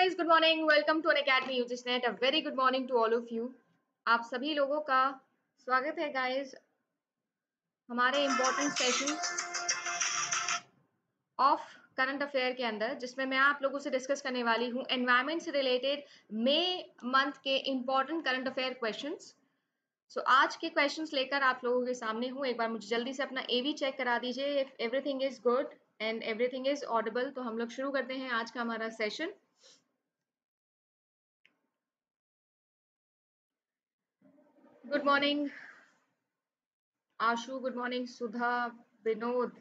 guys, good morning. Welcome to Unacademy UGC NET. A very good morning to all of you. आप सभी लोगों का स्वागत है guys हमारे important session of current affair के अंदर, जिसमें मैं आप लोगों से डिस्कस करने वाली हूँ एनवायरमेंट से रिलेटेड मई मंथ के important current affair questions. So आज के क्वेश्चंस लेकर आप लोगों के सामने हूँ। एक बार मुझे जल्दी से अपना एवी चेक करा दीजिए। If everything is good and everything is audible, तो हम लोग शुरू करते हैं आज का हमारा session. Good morning Ashu, good morning Sudha, Vinod,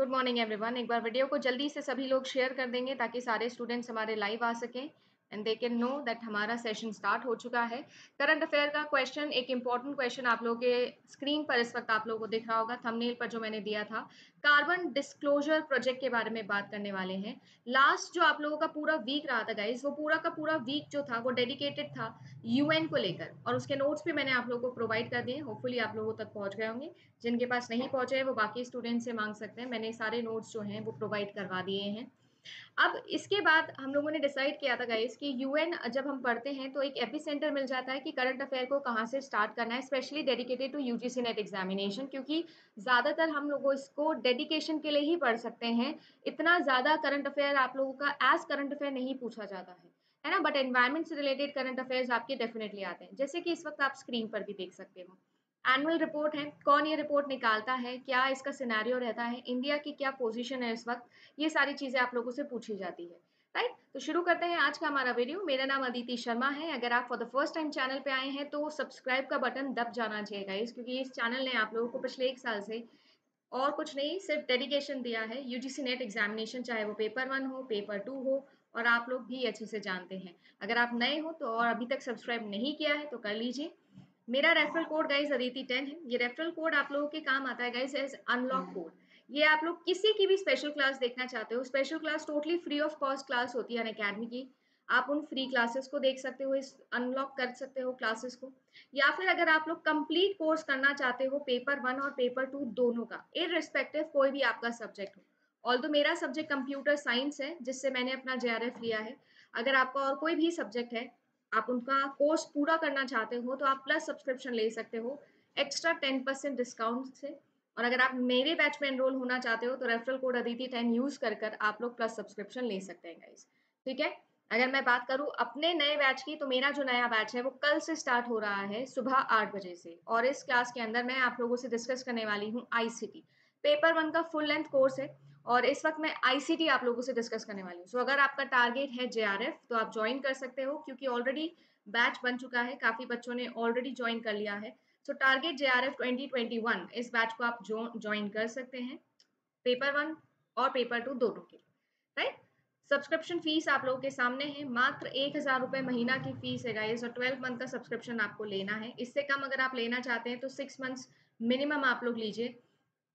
good morning everyone. एक बार वीडियो को जल्दी से सभी लोग शेयर कर देंगे ताकि सारे स्टूडेंट्स हमारे लाइव आ सकें and they can know that हमारा सेशन स्टार्ट हो चुका है। करंट अफेयर का क्वेश्चन, एक इंपॉर्टेंट क्वेश्चन आप लोगों के स्क्रीन पर इस वक्त आप लोगों को दिख रहा होगा थंबनेल पर जो मैंने दिया था, कार्बन डिस्क्लोजर प्रोजेक्ट के बारे में बात करने वाले हैं। लास्ट जो आप लोगों का पूरा वीक रहा था गाइज, वो पूरा का पूरा वीक जो था वो डेडिकेटेड था UN को लेकर, और उसके नोट्स भी मैंने आप लोगों को प्रोवाइड कर दिए। होपफुली आप लोगों तक पहुँच गए होंगे, जिनके पास नहीं पहुँचे हैं वो बाकी स्टूडेंट से मांग सकते हैं। मैंने सारे नोट्स जो हैं वो प्रोवाइड करवा दिए हैं। अब इसके बाद हम लोगों ने डिसाइड किया था गाइस कि UN जब हम पढ़ते हैं तो एक एपिसेंटर मिल जाता है कि करंट अफेयर को कहाँ से स्टार्ट करना है, specially dedicated to UGC net examination, क्योंकि ज़्यादातर हम लोगों इसको डेडिकेशन के लिए ही पढ़ सकते हैं। इतना ज़्यादा करंट अफेयर आप लोगों का एज करंट अफेयर नहीं पूछा जाता है ना, बट एनवायरमेंट से रिलेटेड करंट अफेयर्स आपके डेफिनेटली आते हैं, जैसे कि इस वक्त आप स्क्रीन पर भी देख सकते हो। एनुअल रिपोर्ट है, कौन ये रिपोर्ट निकालता है, क्या इसका सिनेरियो रहता है, इंडिया की क्या पोजीशन है इस वक्त, ये सारी चीज़ें आप लोगों से पूछी जाती है, राइट। तो शुरू करते हैं आज का हमारा वीडियो। मेरा नाम अदिति शर्मा है। अगर आप for the first time channel पे आए हैं तो सब्सक्राइब का बटन दब जाना चाहिए गाइस, क्योंकि इस चैनल ने आप लोगों को पिछले एक साल से और कुछ नहीं सिर्फ डेडिकेशन दिया है UGC नेट एग्जामिनेशन, चाहे वो पेपर 1 हो, पेपर 2 हो, और आप लोग भी अच्छे से जानते हैं। अगर आप नए हो तो और अभी तक सब्सक्राइब नहीं किया है तो कर लीजिए। मेरा रेफरल कोड गाइज अदिति 10 है। ये रेफरल कोड आप लोगों के काम आता है गाइज एज अनलॉक कोड। ये आप लोग किसी की भी स्पेशल क्लास देखना चाहते हो, special class totally free of cost class होती है अनअकैडमी की, आप उन फ्री क्लासेस को देख सकते हो, इस अनलॉक कर सकते हो क्लासेस को। या फिर अगर आप लोग कंप्लीट कोर्स करना चाहते हो पेपर 1 और पेपर 2 दोनों का, इररिस्पेक्टिव कोई भी आपका सब्जेक्ट हो। ऑल्दो मेरा सब्जेक्ट कंप्यूटर साइंस है, जिससे मैंने अपना JRF लिया है। अगर आपका और कोई भी सब्जेक्ट है, आप उनका कोर्स पूरा करना चाहते हो, तो आप प्लस सब्सक्रिप्शन ले सकते हो एक्स्ट्रा 10% डिस्काउंट से। और अगर आप मेरे बैच में एनरोल होना चाहते हो तो रेफरल कोड अदिति 10 यूज़ कर कर आप लोग प्लस सब्सक्रिप्शन ले सकते हैं गाइज, ठीक है। अगर मैं बात करूँ अपने नए बैच की, तो मेरा जो नया बैच है वो कल से स्टार्ट हो रहा है सुबह 8 बजे से, और इस क्लास के अंदर मैं आप लोगों से डिस्कस करने वाली हूँ ICT। पेपर 1 का फुल लेंथ कोर्स है और इस वक्त मैं ICT आप लोगों से डिस्कस करने वाली हूँ। सो अगर आपका टारगेट है JRF तो आप ज्वाइन कर सकते हो, क्योंकि ऑलरेडी बैच बन चुका है, काफ़ी बच्चों ने ऑलरेडी ज्वाइन कर लिया है। सो टारगेट JRF 2021, इस बैच को आप ज्वाइन कर सकते हैं पेपर 1 और पेपर 2 दोनों के, राइट। सब्सक्रिप्शन फीस आप लोगों के सामने है, मात्र 1000 रुपये महीना की फीस है गाइस, और 12 मंथ का सब्सक्रिप्शन आपको लेना है। इससे कम अगर आप लेना चाहते हैं तो 6 मंथ्स मिनिमम आप लोग लीजिए।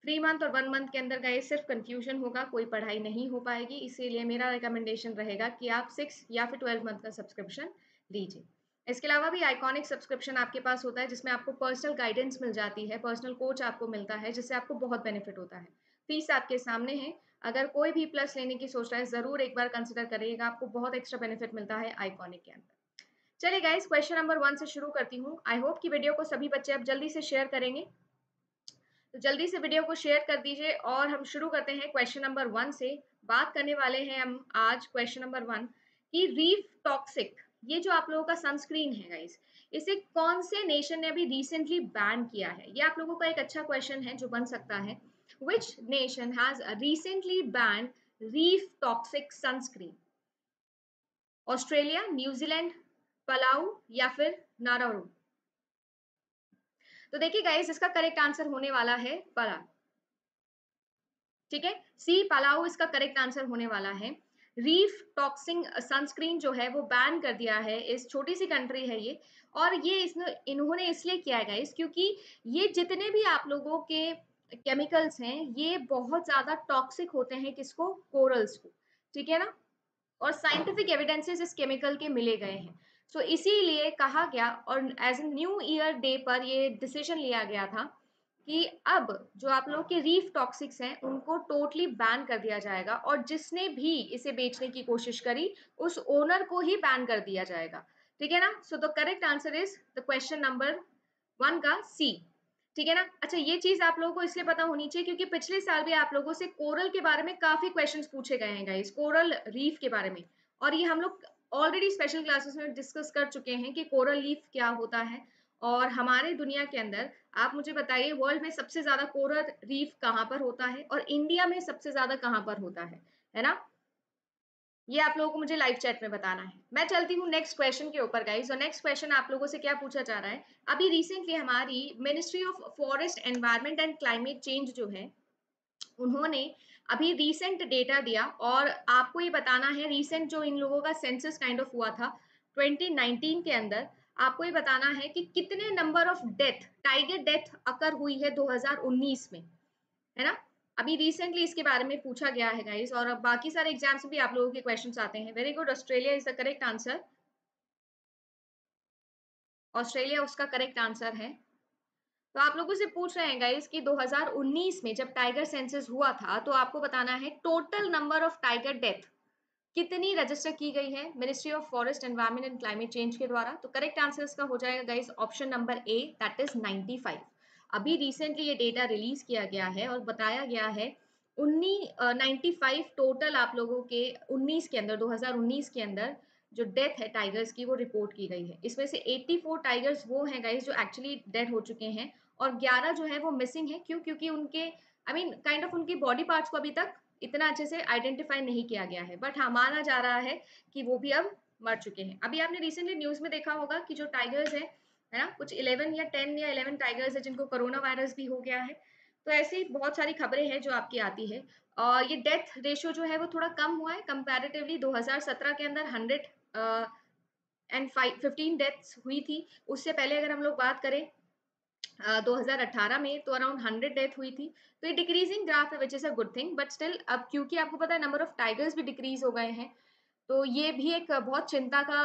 3 मंथ और 1 मंथ के अंदर गाइस सिर्फ कंफ्यूजन होगा, कोई पढ़ाई नहीं हो पाएगी, इसीलिए मेरा रिकमेंडेशन रहेगा कि आप 6 या फिर 12 मंथ का सब्सक्रिप्शन लीजिए। इसके अलावा भी आइकॉनिक सब्सक्रिप्शन आपके पास होता है, जिसमें आपको पर्सनल गाइडेंस मिल जाती है, पर्सनल कोच आपको मिलता है, जिससे आपको बहुत बेनिफिट होता है। फीस आपके सामने है, अगर कोई भी प्लस लेने की सोच रहा है ज़रूर एक बार कंसिडर करिएगा, आपको बहुत एक्स्ट्रा बेनिफिट मिलता है आइकॉनिक के अंदर। चलिए गाइज क्वेश्चन नंबर 1 से शुरू करती हूँ। आई होप कि वीडियो को सभी बच्चे आप जल्दी से शेयर करेंगे, तो जल्दी से वीडियो को शेयर कर दीजिए और हम शुरू करते हैं क्वेश्चन नंबर 1 से। बात करने वाले हैं हम आज क्वेश्चन नंबर 1 कि रीफ टॉक्सिक, ये जो आप लोगों का सनस्क्रीन है गाइस, इसे कौन से नेशन ने अभी रिसेंटली बैन किया है? ये आप लोगों का एक अच्छा क्वेश्चन है जो बन सकता है। Which nation has recently ban reef toxic sunscreen? Australia, New Zealand, Palau या फिर नारू? तो देखिए गाइस इसका करेक्ट आंसर होने वाला है पलाऊ, ठीक है, पलाऊ इसका करेक्ट आंसर होने वाला है। रीफ टॉक्सिक सनस्क्रीन जो है वो बैन कर दिया है, इस छोटी सी कंट्री है ये, और ये इन्होंने इसलिए किया है गाइस क्योंकि ये जितने भी आप लोगों के केमिकल्स हैं ये बहुत ज्यादा टॉक्सिक होते हैं, किसको? कोरल्स को, ठीक है ना, और साइंटिफिक एविडेंसेस इस केमिकल के मिले गए हैं। सो इसीलिए कहा गया, और as a new year day पर ये डिसीजन लिया गया था कि अब जो आप लोगों के रीफ टॉक्सिक्स हैं उनको टोटली बैन कर दिया जाएगा और जिसने भी इसे बेचने की कोशिश करी उस ओनर को ही बैन कर दिया जाएगा, ठीक है ना। So the correct answer is the question number 1 का सी, ठीक है ना। अच्छा, ये चीज आप लोगों को इसलिए पता होनी चाहिए क्योंकि पिछले साल भी आप लोगों से कोरल के बारे में काफी क्वेश्चंस पूछे गए हैं गाइस, कोरल रीफ के बारे में, और ये हम लोग ऑलरेडी स्पेशल क्लासेस में डिस्कस कर चुके हैं कि कोरल रीफ क्या होता है। और हमारे दुनिया के अंदर आप मुझे बताइए वर्ल्ड में सबसे ज्यादा कोरल रीफ कहाँ पर होता है और इंडिया में सबसे ज्यादा कहाँ पर होता है ना। ये आप लोगों को मुझे लाइव चैट में बताना है। मैं चलती हूँ नेक्स्ट क्वेश्चन के ऊपर गाइस। और नेक्स्ट क्वेश्चन आप लोगों से क्या पूछा जा रहा है, अभी रिसेंटली हमारी ministry of forest environment and climate change जो है उन्होंने अभी रिसेंट डेटा दिया और आपको ये बताना है रिसेंट जो इन लोगों का सेंसस काइंड ऑफ हुआ था 2019 के अंदर, आपको ये बताना है कि कितने number of death, tiger death occur हुई है 2019 में, है ना। अभी रिसेंटली इसके बारे में पूछा गया है गाइस। और अब बाकी सारे एग्जाम्स भी आप लोगों के क्वेश्चंस आते हैं। Very good, Australia is the correct answer, Australia उसका करेक्ट आंसर है। तो आप लोगों से पूछ रहे हैं गाइस कि 2019 में जब टाइगर सेंसस हुआ था तो आपको बताना है total number of tiger death कितनी रजिस्टर की गई है ministry of forest environment and climate change के द्वारा। तो करेक्ट आंसर इसका हो जाएगा guys option number A, that is 95। अभी रिसेंटली ये डेटा रिलीज किया गया है और बताया गया है 95 टोटल आप लोगों के 19 के अंदर 2019 के अंदर जो डेथ है टाइगर्स की वो रिपोर्ट की गई है। इसमें से 84 टाइगर्स वो हैं गाइस जो एक्चुअली डेड हो चुके हैं और 11 जो है वो मिसिंग है। क्यों? क्योंकि उनके उनके बॉडी पार्ट्स को अभी तक इतना अच्छे से आइडेंटिफाई नहीं किया गया है, बट हाँ माना जा रहा है कि वो भी अब मर चुके हैं। अभी आपने रिसेंटली न्यूज़ में देखा होगा कि जो टाइगर्स हैं, है ना, कुछ 11 टाइगर्स है जिनको कोरोना वायरस भी हो गया है। तो ऐसी बहुत सारी खबरें हैं जो आपकी आती है। और ये डेथ रेशियो जो है वो थोड़ा कम हुआ है कंपैरेटिवली। 2017 के अंदर 115 डेथ्स हुई थी। उससे पहले अगर हम लोग बात करें 2018 में तो अराउंड 100 डेथ हुई थी। तो ये डिक्रीजिंग ग्राफ है which is a good thing, but still अब क्योंकि आपको पता है नंबर ऑफ टाइगर्स भी डिक्रीज हो गए हैं तो ये भी एक बहुत चिंता का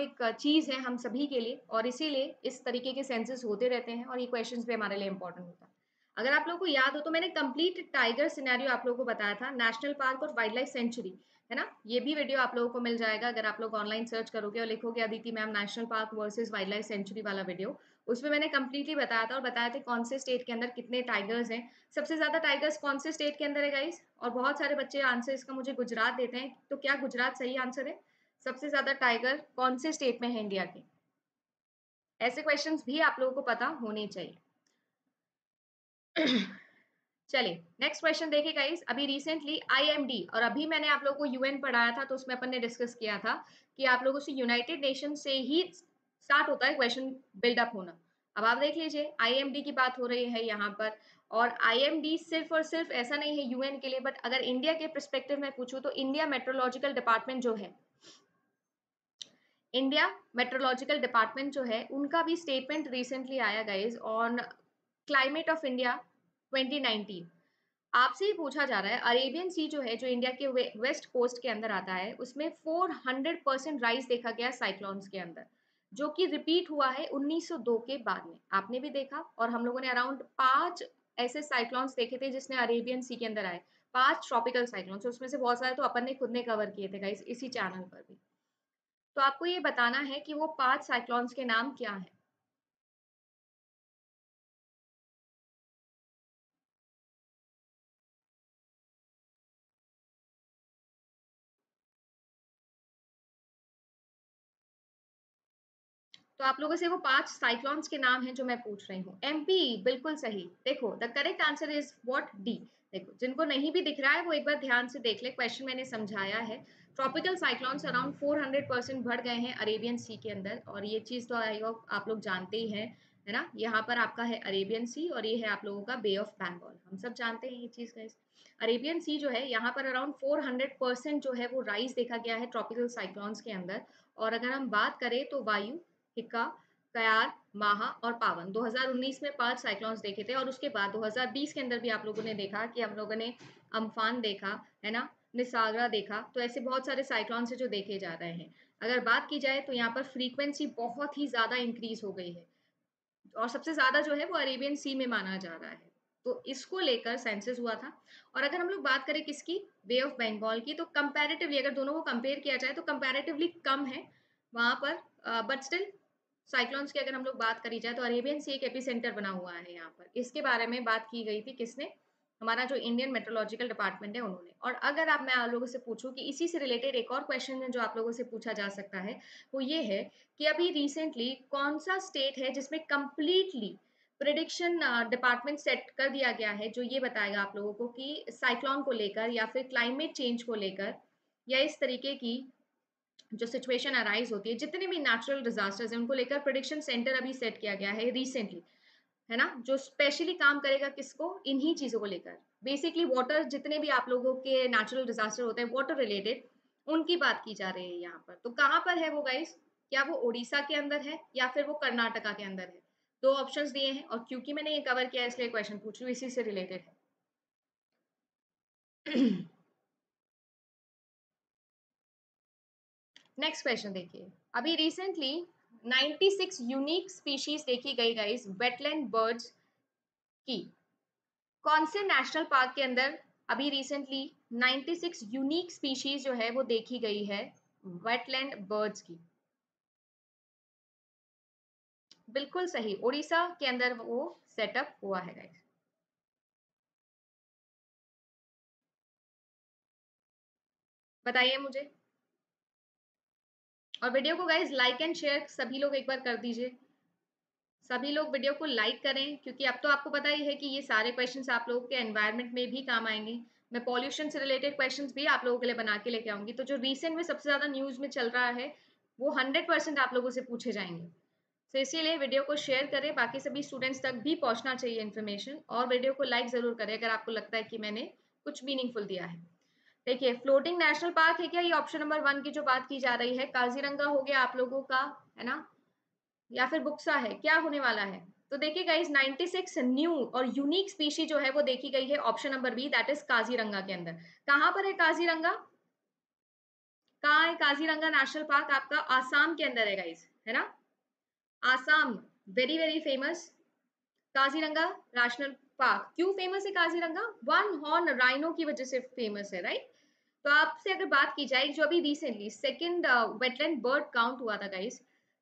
एक चीज़ है हम सभी के लिए। और इसीलिए इस तरीके के सेंसस होते रहते हैं और ये क्वेश्चंस भी हमारे लिए इम्पोर्टेंट होता है। अगर आप लोगों को याद हो तो मैंने कंप्लीट टाइगर सिनेरियो आप लोगों को बताया था, नेशनल पार्क और वाइल्ड लाइफ सेंचुरी, है ना। ये भी वीडियो आप लोगों को मिल जाएगा अगर आप लोग ऑनलाइन सर्च करोगे और लिखोगे Aditi ma'am national park versus wild life sanctuary वाला वीडियो, उसमें मैंने कंप्लीटली बताया था और बताया था कौन से स्टेट के अंदर कितने टाइगर्स हैं, सबसे ज़्यादा टाइगर्स कौन से स्टेट के अंदर है गाइस। और बहुत सारे बच्चे आंसर इसका मुझे गुजरात देते हैं, तो क्या गुजरात सही आंसर है? सबसे ज़्यादा टाइगर कौन से स्टेट में है इंडिया के? ऐसे क्वेश्चंस भी आप लोगों को पता होने चाहिए। चलिए नेक्स्ट क्वेश्चन देखिए गाइस। अभी रिसेंटली आईएमडी, और अभी मैंने आप लोगों को यूएन पढ़ाया था तो उसमें अपन ने डिस्कस किया था कि आप लोगों से यूनाइटेड नेशन से ही स्टार्ट होता है क्वेश्चन बिल्डअप होना। अब आप देख लीजिए आईएमडी की बात हो रही है यहाँ पर, और आईएमडी सिर्फ और सिर्फ ऐसा नहीं है यूएन के लिए, बट अगर इंडिया के परस्पेक्टिव में पूछूं तो इंडिया मेट्रोलॉजिकल डिपार्टमेंट जो है, इंडिया मेट्रोलॉजिकल डिपार्टमेंट जो है उनका भी स्टेटमेंट रिसेंटली आया guys on climate of India 2019। आपसे ही पूछा जा रहा है अरेबियन सी जो है जो इंडिया के वेस्ट कोस्ट के अंदर आता है उसमें 400% राइज देखा गया साइक्लोन्स के अंदर, जो कि रिपीट हुआ है 1902 के बाद में। आपने भी देखा और हम लोगों ने अराउंड 5 ऐसे साइक्लोन्स देखे थे जिसने अरेबियन सी के अंदर आए, 5 ट्रॉपिकल साइक्लोन्स, उसमें से बहुत सारे तो अपन ने खुद ने कवर किए थे गाइस इसी चैनल पर भी। तो आपको ये बताना है कि वो 5 साइक्लोन्स के नाम क्या है। तो आप लोगों से वो 5 साइक्लोन्स के नाम हैं जो मैं पूछ रही हूँ। एमपी बिल्कुल सही, देखो the correct answer is what D. देखो जिनको नहीं भी दिख रहा है वो एक बार ध्यान से देख ले, क्वेश्चन मैंने समझाया है। ट्रॉपिकल साइक्लोन्स अराउंड 400% बढ़ गए हैं अरेबियन सी के अंदर, और ये चीज़ तो आप लोग जानते ही हैं, है ना। यहाँ पर आपका है अरेबियन सी और ये है आप लोगों का बे ऑफ बंगाल, हम सब जानते हैं ये चीज़ गाइस। अरेबियन सी जो है यहाँ पर अराउंड 400% जो है वो राइज देखा गया है ट्रॉपिकल साइक्लोन्स के अंदर। और अगर हम बात करें तो वायु, हिक्का, कयार, माहा और पावन 2019 में 5 साइक्लोन्स देखे थे। और उसके बाद 2020 के अंदर भी आप लोगों ने देखा कि हम लोगों ने अम्फान देखा, है ना, निसागरा देखा। तो ऐसे बहुत सारे साइक्लोन्स हैं जो देखे जा रहे हैं। अगर बात की जाए तो यहाँ पर फ्रीक्वेंसी बहुत ही ज़्यादा इंक्रीज हो गई है। और सबसे ज्यादा जो है वो अरेबियन सी में माना जा रहा है। तो इसको लेकर सेंसस हुआ था। और अगर हम लोग बात करें किसकी, बे ऑफ बंगाल की, तो कंपैरेटिवली अगर दोनों को कंपेयर किया जाए तो कंपैरेटिवली कम है वहाँ पर, बट स्टिल साइक्लोन्स की अगर हम लोग बात करी जाए तो अरेबियन सी एक एपिसेंटर बना हुआ है यहाँ पर। इसके बारे में बात की गई थी, किसने, हमारा जो इंडियन मेट्रोलॉजिकल डिपार्टमेंट है उन्होंने। और अगर आप, मैं आप लोगों से पूछूं कि इसी से रिलेटेड एक और क्वेश्चन है जो आप लोगों से पूछा जा सकता है, वो ये है कि अभी रिसेंटली कौन सा स्टेट है जिसमें कंप्लीटली प्रेडिक्शन डिपार्टमेंट सेट कर दिया गया है जो ये बताएगा आप लोगों को कि साइक्लोन को लेकर या फिर क्लाइमेट चेंज को लेकर या इस तरीके की जो सिचुएशन अराइज होती है, जितने भी नेचुरल डिजास्टर्स हैं उनको लेकर प्रेडिक्शन सेंटर अभी सेट किया गया है रिसेंटली, है ना, जो स्पेशली काम करेगा किसको, इन्हीं चीज़ों को लेकर। बेसिकली वाटर, जितने भी आप लोगों के नेचुरल डिजास्टर होते हैं वाटर रिलेटेड, उनकी बात की जा रही है यहाँ पर। तो कहाँ पर है वो गाइस, क्या वो ओडिशा के अंदर है या फिर वो कर्नाटका के अंदर है? दो ऑप्शंस दिए हैं और क्योंकि मैंने ये कवर किया इसलिए क्वेश्चन पूछ रही हूँ, इसी से रिलेटेड है। नेक्स्ट क्वेश्चन देखिए, अभी रिसेंटली 96 यूनिक स्पीशीज देखी गई गाइस वेटलैंड बर्ड्स की। कौन से नेशनल पार्क के अंदर अभी रिसेंटली 96 यूनिक स्पीशीज जो है वो देखी गई है वेटलैंड बर्ड्स की? बिल्कुल सही, ओडिशा के अंदर वो सेटअप हुआ है गाइस। बताइए मुझे, और वीडियो को गाइज लाइक एंड शेयर सभी लोग एक बार कर दीजिए। सभी लोग वीडियो को लाइक करें क्योंकि अब तो आपको पता ही है कि ये सारे क्वेश्चंस आप लोगों के एनवायरनमेंट में भी काम आएंगे। मैं पॉल्यूशन से रिलेटेड क्वेश्चंस भी आप लोगों के लिए बना के लेके आऊंगी। तो जो रिसेंट में सबसे ज़्यादा न्यूज़ में चल रहा है वो 100% आप लोगों से पूछे जाएंगे। तो इसीलिए वीडियो को शेयर करें, बाकी सभी स्टूडेंट्स तक भी पहुँचना चाहिए इन्फॉर्मेशन, और वीडियो को लाइक ज़रूर करें अगर आपको लगता है कि मैंने कुछ मीनिंगफुल दिया है। देखिए, फ्लोटिंग नेशनल पार्क है क्या ये, ऑप्शन नंबर 1 की जो बात की जा रही है, काजीरंगा हो गया आप लोगों का, है ना, या फिर बुक्सा है, क्या होने वाला है? तो देखिए गाइस, 96 न्यू और यूनिक स्पीशी जो है वो देखी गई है, option number B that is Kaziranga के अंदर। कहाँ पर है काजीरंगा, कहाँ है काजीरंगा नेशनल पार्क? आपका आसाम के अंदर है गाइज, है ना, Assam very very famous Kaziranga national park. क्यों फेमस है काजीरंगा? वन हॉर्न राइनो की वजह से फेमस है, राइट। तो आपसे अगर बात की जाए जो अभी recently second wetland bird count हुआ था गाइस,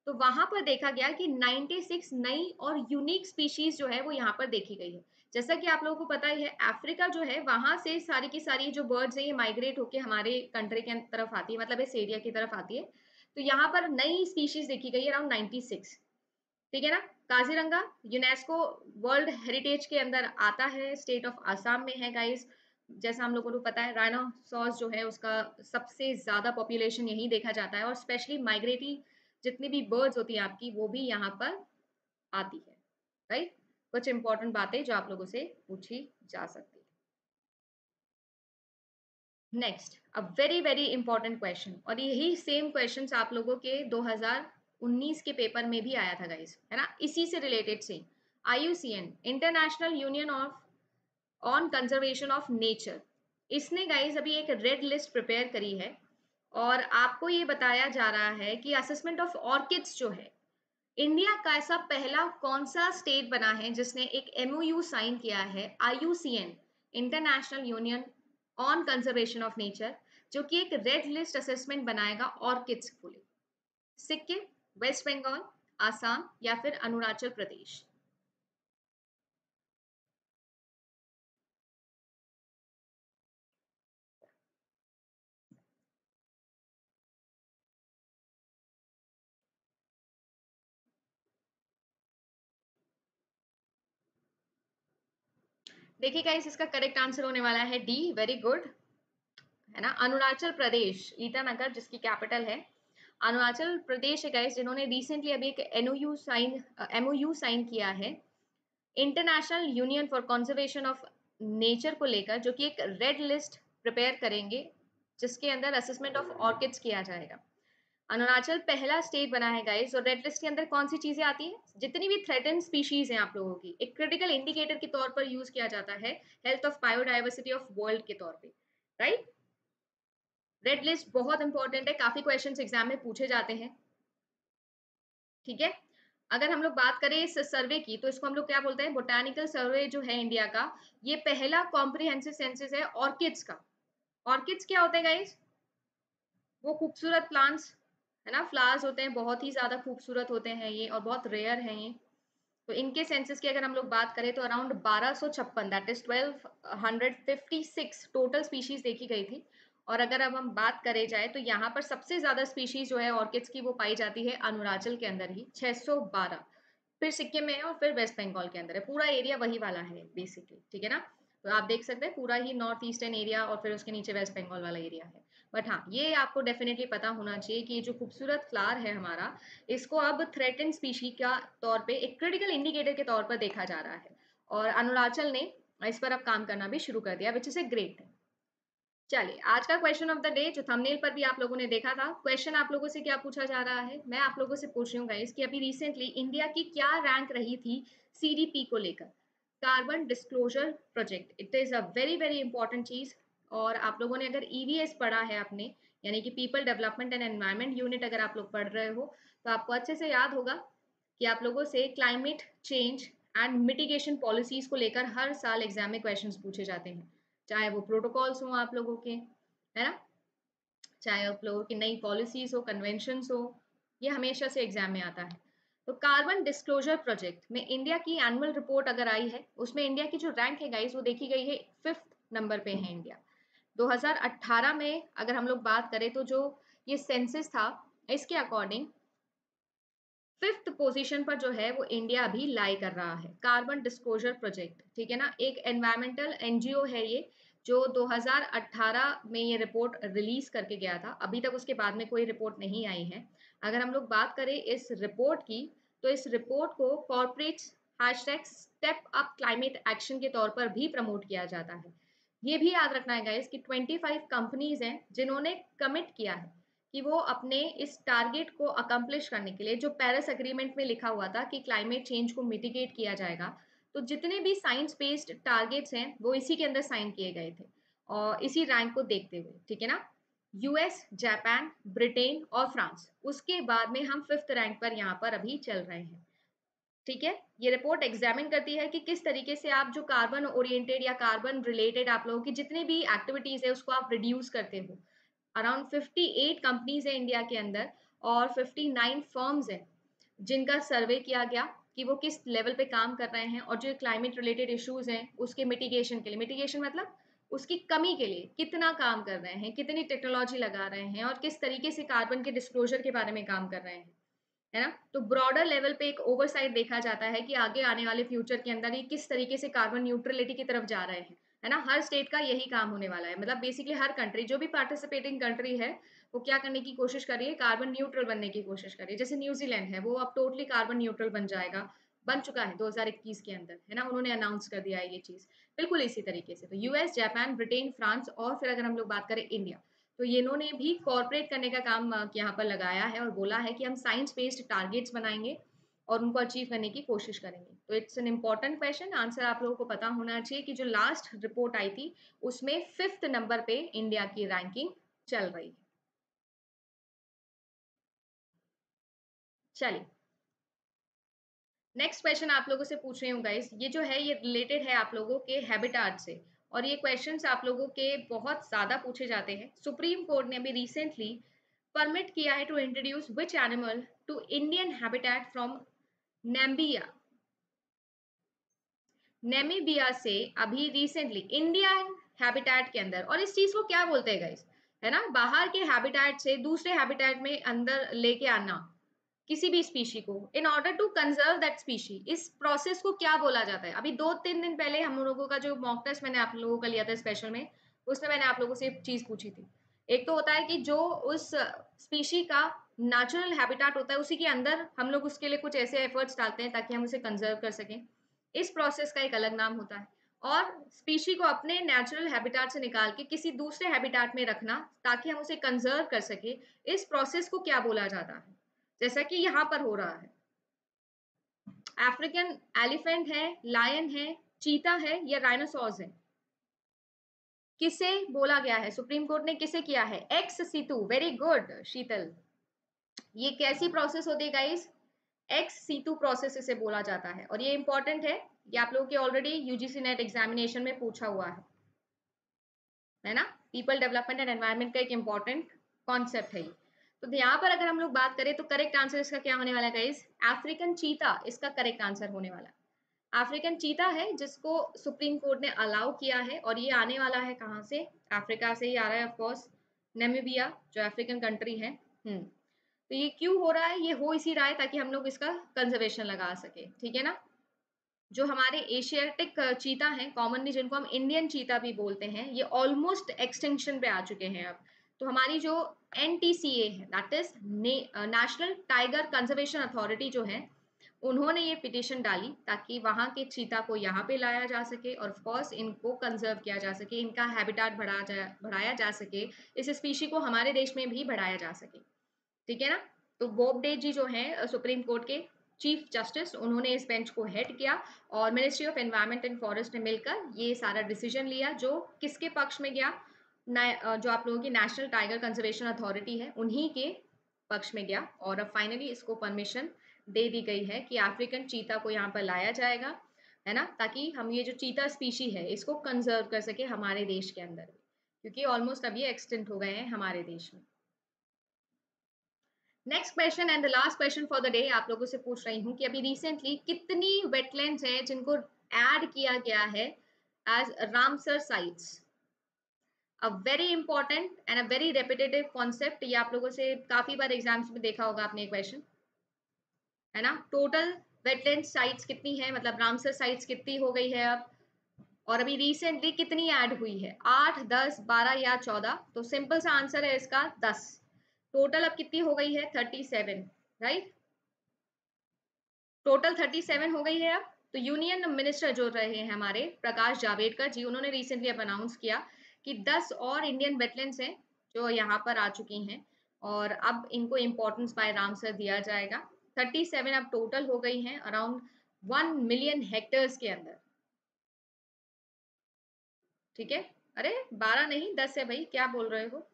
तो वहां पर देखा गया कि 96 नई और यूनिक स्पीशीज जो है वो यहाँ पर देखी गई है। जैसा कि आप लोगों को पता ही है, अफ्रीका जो है वहां से सारी की सारी जो बर्ड्स है ये माइग्रेट होके हमारे कंट्री के तरफ आती है, मतलब इस एरिया की तरफ आती है। तो यहाँ पर नई स्पीशीज देखी गई है अराउंड 96, ठीक है ना। काजीरंगा यूनेस्को वर्ल्ड हेरिटेज के अंदर आता है, स्टेट ऑफ आसाम में है गाइस। जैसा हम लोगों को पता है राइनोसॉर्स जो है उसका सबसे ज़्यादा पॉपुलेशन यही देखा जाता है, और स्पेशली माइग्रेटरी जितनी भी बर्ड्स होती हैं आपकी वो भी यहाँ पर आती है, राइट। कुछ इंपॉर्टेंट बातें जो आप लोगों से पूछी जा सकती है। Next, a very very important question, और यही सेम क्वेश्चन आप लोगों के 2019 के पेपर में भी आया था गाइस, है ना, इसी से रिलेटेड से। IUCN international union of on conservation of nature, इसने गाइस अभी एक रेड लिस्ट प्रिपेयर करी है और आपको ये बताया जा रहा है कि असेसमेंट ऑफ ऑर्किड्स जो है, इंडिया का ऐसा पहला कौन सा स्टेट बना है जिसने एक MOU साइन किया है IUCN international union on conservation of nature, जो कि एक रेड लिस्ट असेसमेंट बनाएगा ऑर्किड्स को लेकर। सिक्किम, वेस्ट बंगाल, आसाम या फिर अरुणाचल प्रदेश? देखिए गाइस, इसका करेक्ट आंसर होने वाला है डी, वेरी गुड, है ना, अरुणाचल प्रदेश, ईटानगर जिसकी कैपिटल है, अरुणाचल प्रदेश है गाइस, जिन्होंने रिसेंटली अभी एक MOU साइन किया है international union for conservation of nature को लेकर, जो कि एक रेड लिस्ट प्रिपेयर करेंगे जिसके अंदर असेसमेंट ऑफ ऑर्किड्स किया जाएगा। अरुणाचल पहला स्टेट बना है गाइस, और रेड लिस्ट के अंदर कौन सी चीज़ें आती हैं? जितनी भी थ्रेटन स्पीशीज़ हैं आप लोगों की, एक क्रिटिकल इंडिकेटर के तौर पर यूज़ किया जाता है health of biodiversity of world के तौर पर, राइट। रेड लिस्ट बहुत इंपॉर्टेंट है, काफी क्वेश्चंस एग्जाम में पूछे जाते हैं, ठीक है। अगर हम लोग बात करें इस सर्वे की तो इसको हम लोग क्या बोलते हैं, बोटैनिकल सर्वे जो है इंडिया का, ये पहला कॉम्प्रिहेंसिव सेंसस है ऑर्किड्स का। ऑर्किड्स क्या होते हैं गाइस, वो खूबसूरत प्लांट्स है ना, फ्लावर्स होते हैं, बहुत ही ज़्यादा खूबसूरत होते हैं ये और बहुत रेयर हैं ये। तो इनके सेंसस की अगर हम लोग बात करें तो around 1256 that is 1256 total species देखी गई थी। और अगर अब हम बात करें जाए तो यहाँ पर सबसे ज़्यादा स्पीशीज जो है ऑर्किड्स की वो पाई जाती है अरुणाचल के अंदर ही 612, फिर सिक्किम में है और फिर वेस्ट बंगाल के अंदर है। पूरा एरिया वही वाला है बेसिकली, ठीक है ना। तो आप देख सकते हैं पूरा ही नॉर्थ ईस्टर्न एरिया और फिर उसके नीचे वेस्ट बंगाल वाला एरिया है। बट हाँ, ये आपको डेफिनेटली पता होना चाहिए कि ये जो खूबसूरत फ्लावर है हमारा, इसको अब थ्रेटन स्पीशी का तौर पर, एक क्रिटिकल इंडिकेटर के तौर पर देखा जा रहा है और अरुणाचल ने इस पर अब काम करना भी शुरू कर दिया, which is a great thing. चलिए, आज का क्वेश्चन ऑफ द डे जो थंबनेल पर भी आप लोगों ने देखा था, क्वेश्चन आप लोगों से क्या पूछा जा रहा है, मैं आप लोगों से पूछ रही हूँ गाइस कि अभी रिसेंटली इंडिया की क्या रैंक रही थी सीडीपी को लेकर, carbon disclosure project. It is a very very important चीज़। और आप लोगों ने अगर ईवीएस पढ़ा है आपने, यानी कि people development and environment unit, अगर आप लोग पढ़ रहे हो तो आपको अच्छे से याद होगा कि आप लोगों से climate change and mitigation policies को लेकर हर साल एग्जाम में क्वेश्चन पूछे जाते हैं, चाहे वो प्रोटोकॉल्स हों आप लोगों के, है ना, चाहे आप लोगों की नई पॉलिसीज हो, कन्वेंशंस हो, ये हमेशा से एग्जाम में आता है। तो कार्बन डिस्क्लोजर प्रोजेक्ट में इंडिया की एनुअल रिपोर्ट अगर आई है, उसमें इंडिया की जो रैंक है गाइस वो देखी गई है 5th नंबर पे है इंडिया। 2018 में अगर हम लोग बात करें तो जो ये सेंसस था इसके अकॉर्डिंग 5th पोजीशन पर जो है वो इंडिया भी लाई कर रहा है। कार्बन डिस्क्लोजर प्रोजेक्ट, ठीक है ना, एक एनवायरमेंटल एनजीओ है ये, जो 2018 में ये रिपोर्ट रिलीज करके गया था। अभी तक उसके बाद में कोई रिपोर्ट नहीं आई है। अगर हम लोग बात करें इस रिपोर्ट की तो इस रिपोर्ट को कॉर्पोरेट्स #StepUp क्लाइमेट एक्शन के तौर पर भी प्रमोट किया जाता है। ये भी याद रखना है गाइस कि 25 कंपनीज हैं जिन्होंने कमिट किया है कि वो अपने इस टारगेट को अकम्प्लिश करने के लिए, जो पेरिस एग्रीमेंट में लिखा हुआ था कि क्लाइमेट चेंज को मिटिगेट किया जाएगा, तो जितने भी साइंस बेस्ड टारगेट्स हैं वो इसी के अंदर साइन किए गए थे और इसी रैंक को देखते हुए, ठीक है ना। यूएस, जापान, ब्रिटेन और फ्रांस, उसके बाद में हम 5th रैंक पर यहाँ पर अभी चल रहे हैं, ठीक है। ये रिपोर्ट एग्जामिन करती है कि किस तरीके से आप जो कार्बन ओरिएंटेड या कार्बन रिलेटेड आप लोगों की जितनी भी एक्टिविटीज़ है उसको आप रिड्यूस करते हो। अराउंड 58 कंपनीज है इंडिया के अंदर और 59 फर्म्स हैं जिनका सर्वे किया गया कि वो किस लेवल पे काम कर रहे हैं और जो क्लाइमेट रिलेटेड इश्यूज हैं उसके मिटिगेशन के लिए, मिटिगेशन मतलब उसकी कमी के लिए कितना काम कर रहे हैं, कितनी टेक्नोलॉजी लगा रहे हैं और किस तरीके से कार्बन के डिस्क्लोजर के बारे में काम कर रहे हैं, है ना। तो ब्रॉडर लेवल पे एक ओवरसाइट देखा जाता है कि आगे आने वाले फ्यूचर के अंदर ये किस तरीके से कार्बन न्यूट्रलिटी की तरफ जा रहे हैं, है ना। हर स्टेट का यही काम होने वाला है, मतलब बेसिकली हर कंट्री, जो भी पार्टिसिपेटिंग कंट्री है वो क्या करने की कोशिश कर रही है, कार्बन न्यूट्रल बनने की कोशिश कर रही है। जैसे न्यूजीलैंड है वो अब टोटली कार्बन न्यूट्रल बन जाएगा, बन चुका है 2021 के अंदर, है ना, उन्होंने अनाउंस कर दिया है ये चीज़। बिल्कुल इसी तरीके से तो यूएस, जापान, ब्रिटेन, फ्रांस और फिर अगर हम लोग बात करें इंडिया, तो इन्होंने भी कॉर्पोरेट करने का काम यहाँ पर लगाया है और बोला है कि हम साइंस बेस्ड टारगेट्स बनाएंगे और उनको अचीव करने की कोशिश करेंगे। तो it's an important question, answer आप लोगों को पता होना चाहिए कि जो लास्ट रिपोर्ट आई थी उसमें 5th नंबर पे इंडिया की रैंकिंग चल रही है। चलिए, नेक्स्ट क्वेश्चन आप लोगों से पूछ रही हूँ गाइस, ये जो है ये रिलेटेड है आप लोगों के हैबिटाट से और ये क्वेश्चंस आप लोगों के बहुत ज़्यादा पूछे जाते हैं। सुप्रीम कोर्ट ने अभी रिसेंटली परमिट किया है to introduce which animal to Indian habitat from Namibia से अभी रिसेंटली इंडियन हैबिटेट के अंदर। और इस चीज को क्या बोलते हैं गाइस, है ना, बाहर के हैबिटेट से दूसरे हैबिटेट में अंदर लेके आना किसी भी स्पीशी को in order to conserve that species. इस प्रोसेस को क्या बोला जाता है। अभी 2-3 दिन पहले हम लोगों का जो मॉक टेस्ट मैंने आप लोगों का लिया था स्पेशल में, उसमें मैंने आप लोगों से चीज पूछी थी। एक तो होता है कि जो उस स्पीशी का नेचुरल हैबिटेट होता है उसी के अंदर हम लोग उसके लिए कुछ ऐसे एफर्ट्स डालते हैं ताकि हम उसे कंजर्व कर सकें, इस प्रोसेस का एक अलग नाम होता है। और स्पीशी को अपने नेचुरल हैबिटेट से निकाल के किसी दूसरे हैबिटेट में रखना ताकि हम उसे कंजर्व कर सकें, इस प्रोसेस को क्या बोला जाता है, जैसा कि यहाँ पर हो रहा है। अफ्रीकन एलिफेंट है, लायन है, चीता है या राइनोसॉर्स है, किसे बोला गया है, सुप्रीम कोर्ट ने किसे किया है, ex situ. Very good Sheetal. ये कैसी प्रोसेस होती है गाइस, एक्स सीतू प्रोसेस इसे बोला जाता है और ये इंपॉर्टेंट है, ये आप लोगों के ऑलरेडी यूजीसी नेट एग्जामिनेशन में पूछा हुआ है ना। पीपल डेवलपमेंट एंड एनवायरनमेंट का एक इंपॉर्टेंट कॉन्सेप्ट है। तो यहाँ पर अगर हम लोग बात करें तो करेक्ट आंसर इसका क्या होने वाला है गाइस? अफ्रीकन चीता इसका करेक्ट आंसर होने वाला है। अफ्रीकन चीता है जिसको सुप्रीम कोर्ट ने अलाउ किया है और ये आने वाला है कहाँ से? अफ्रीका से ही आ रहा है, ऑफकोर्स नामीबिया जो अफ्रीकन कंट्री है। तो ये क्यों हो रहा है? ये हो इसी रहा है ताकि हम लोग इसका कंजर्वेशन लगा सके, ठीक है ना। जो हमारे एशियाटिक चीता हैं कॉमनली, जिनको हम इंडियन चीता भी बोलते हैं, ये ऑलमोस्ट एक्सटिंक्शन पे आ चुके हैं अब। तो हमारी जो NTCA है, that is national tiger conservation authority जो है, उन्होंने ये पिटिशन डाली ताकि वहाँ के चीता को यहाँ पे लाया जा सके और ऑफकोर्स इनको कंजर्व किया जा सके, इनका हैबिटाट बढ़ाया जा सके, इस स्पीशी को हमारे देश में भी बढ़ाया जा सके, ठीक है ना। तो बोबडे जी जो हैं सुप्रीम कोर्ट के चीफ जस्टिस, उन्होंने इस बेंच को हेड किया और ministry of environment and forest ने मिलकर ये सारा डिसीजन लिया, जो किसके पक्ष में गया? जो आप लोगों की नेशनल टाइगर कंजर्वेशन अथॉरिटी है, उन्हीं के पक्ष में गया। और अब फाइनली इसको परमिशन दे दी गई है कि अफ्रीकन चीता को यहाँ पर लाया जाएगा, है ना, ताकि हम ये जो चीता स्पीशी है इसको कंजर्व कर सके हमारे देश के अंदर भी, क्योंकि ऑलमोस्ट अब ये एक्सटिंक्ट हो गए हैं हमारे देश में। Next question and the last question for the day आप लोगों से पूछ रही हूँ कि अभी रिसेंटली कितनी वेटलैंड्स हैं जिनको ऐड किया गया है as Ramsar sites? A very important and a very repetitive concept, ये आप लोगों से काफी बार एग्जाम्स में देखा होगा आपने क्वेश्चन, है ना। टोटल वेटलैंड साइट्स कितनी है, मतलब रामसर साइट्स कितनी हो गई है अब, और अभी रिसेंटली कितनी ऐड हुई है? 8, 10, 12 या 14? तो सिंपल सा आंसर है इसका 10। टोटल अब कितनी हो गई है? 37, राइट। टोटल 37 हो गई है अब। तो यूनियन मिनिस्टर जो रहे हैं हमारे प्रकाश जावड़ेकर जी, उन्होंने रिसेंटली अब अनाउंस किया कि 10 और इंडियन वेटलैंड्स हैं जो यहाँ पर आ चुकी हैं और अब इनको इम्पोर्टेंस बाय रामसर दिया जाएगा। 37 अब टोटल हो गई हैं अराउंड 1 मिलियन हेक्टेयर्स के अंदर, ठीक है। अरे 12 नहीं 10 है भाई, क्या बोल रहे हो?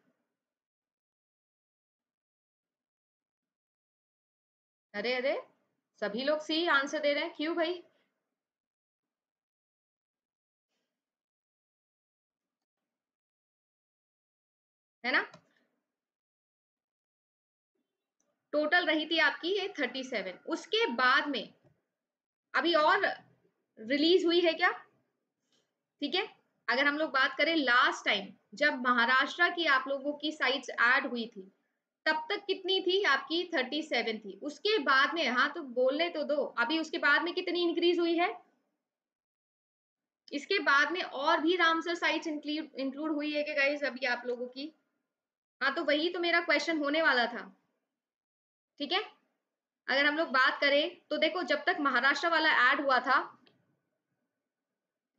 अरे अरे सभी लोग सी आंसर दे रहे हैं, क्यों भाई? है ना, टोटल रही थी आपकी ये 37। उसके बाद में अभी और रिलीज हुई है क्या? ठीक है। अगर हम लोग बात करें लास्ट टाइम जब महाराष्ट्र की आप लोगों की साइट्स ऐड हुई थी, तब तक कितनी थी आपकी? 37 थी। उसके बाद में, हाँ तो बोलने तो दो, अभी उसके बाद में कितनी इंक्रीज हुई है? इसके बाद में और भी रामसर साइट्स इंक्लूड हुई है क्या गाइस अभी आप लोगों की? हाँ तो वही तो मेरा क्वेश्चन होने वाला था, ठीक है। अगर हम लोग बात करें तो देखो, जब तक महाराष्ट्र वाला ऐड हुआ था,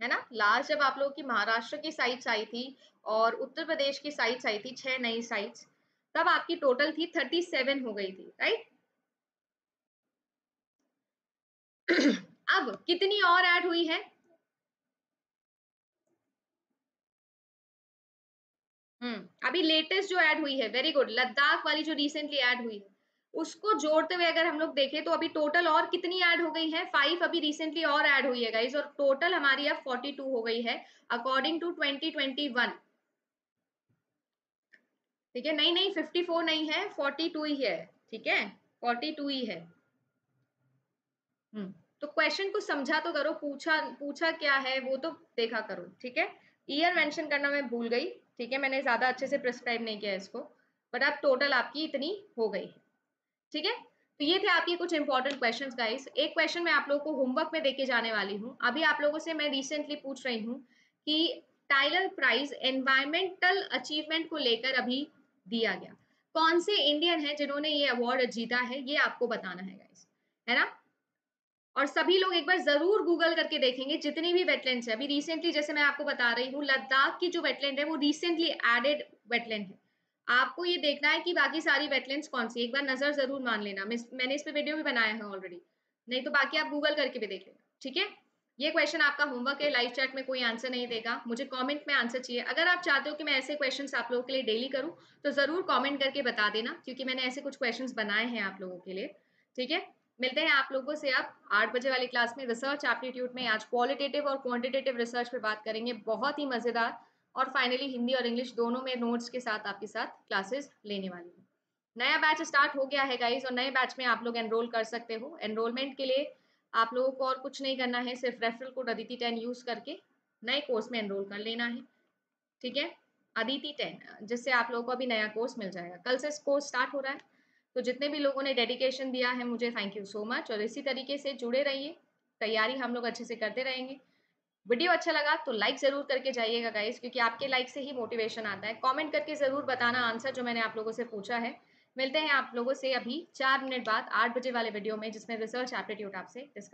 है ना, लास्ट जब आप लोगों की महाराष्ट्र की साइट्स आई थी और उत्तर प्रदेश की साइट्स आई थी, 6 नई साइट्स, तब आपकी टोटल थी 37 हो गई थी, राइट। अब कितनी और ऐड हुई है? अभी लेटेस्ट जो ऐड हुई है, वेरी गुड, लद्दाख वाली जो रिसेंटली ऐड हुई है, उसको जोड़ते हुए अगर हम लोग देखें तो अभी टोटल और कितनी ऐड हो गई है? 5 अभी रिसेंटली और ऐड हुई है गाइस, और टोटल हमारी अब 42 हो गई है अकॉर्डिंग टू 2021, ठीक है। नहीं 54 नहीं है, 42 ही है, ठीक है, 42 ही है। तो क्वेश्चन को समझा तो करो, पूछा क्या है वो तो देखा करो, ठीक है। ईयर मेंशन करना मैं भूल गई, ठीक है, मैंने ज्यादा अच्छे से प्रिस्क्राइब नहीं किया इसको, बट अब टोटल आपकी इतनी हो गई है, ठीक है। तो ये थे आपके कुछ इंपॉर्टेंट क्वेश्चंस गाइस। एक क्वेश्चन मैं आप लोगों को होमवर्क में देके जाने वाली हूँ। अभी आप लोगों से मैं रिसेंटली पूछ रही हूँ कि टाइलर प्राइज एनवायरमेंटल अचीवमेंट को लेकर अभी दिया गया, कौन से इंडियन है जिन्होंने ये अवार्ड जीता है, ये आपको बताना है गाइस, है ना। और सभी लोग एक बार जरूर गूगल करके देखेंगे जितनी भी वेटलैंड्स है। अभी रिसेंटली जैसे मैं आपको बता रही हूँ, लद्दाख की जो वेटलैंड है वो रिसेंटली एडेड वेटलैंड है। आपको ये देखना है कि बाकी सारी वेटलैंड्स कौन सी, एक बार नजर जरूर मान लेना। मैंने इस पे वीडियो भी बनाया है ऑलरेडी, नहीं तो बाकी आप गूगल करके भी देख लेना, ठीक है। ये क्वेश्चन आपका होमवर्क है, लाइव चैट में कोई आंसर नहीं देगा, मुझे कमेंट में आंसर चाहिए। अगर आप चाहते हो कि मैं ऐसे क्वेश्चंस आप लोगों के लिए डेली करूँ तो जरूर कॉमेंट करके बता देना, क्योंकि मैंने ऐसे कुछ क्वेश्चन बनाए हैं आप लोगों के लिए, ठीक है। मिलते हैं आप लोगों से अब 8 बजे वाली क्लास में रिसर्च एप्टीट्यूड में। आज क्वालिटेटिव और क्वांटिटेटिव रिसर्च पे बात करेंगे, बहुत ही मज़ेदार। और फाइनली हिंदी और इंग्लिश दोनों में नोट्स के साथ आपके साथ क्लासेस लेने वाली हूँ। नया बैच स्टार्ट हो गया है गाइज, और नए बैच में आप लोग एनरोल कर सकते हो। एनरोलमेंट के लिए आप लोगों को और कुछ नहीं करना है, सिर्फ रेफरल कोड Aditi 10 यूज़ करके नए कोर्स में एनरोल कर लेना है। ठीक है, Aditi 10, जिससे आप लोगों को अभी नया कोर्स मिल जाएगा। कल से कोर्स स्टार्ट हो रहा है, तो जितने भी लोगों ने डेडिकेशन दिया है मुझे, थैंक यू सो मच। और इसी तरीके से जुड़े रहिए, तैयारी हम लोग अच्छे से करते रहेंगे। वीडियो अच्छा लगा तो लाइक ज़रूर करके जाइएगा गाइस, क्योंकि आपके लाइक से ही मोटिवेशन आता है। कमेंट करके ज़रूर बताना आंसर जो मैंने आप लोगों से पूछा है। मिलते हैं आप लोगों से अभी 4 मिनट बाद 8 बजे वाले वीडियो में, जिसमें रिसर्च एप्टीट्यूड आपसे डिस्कस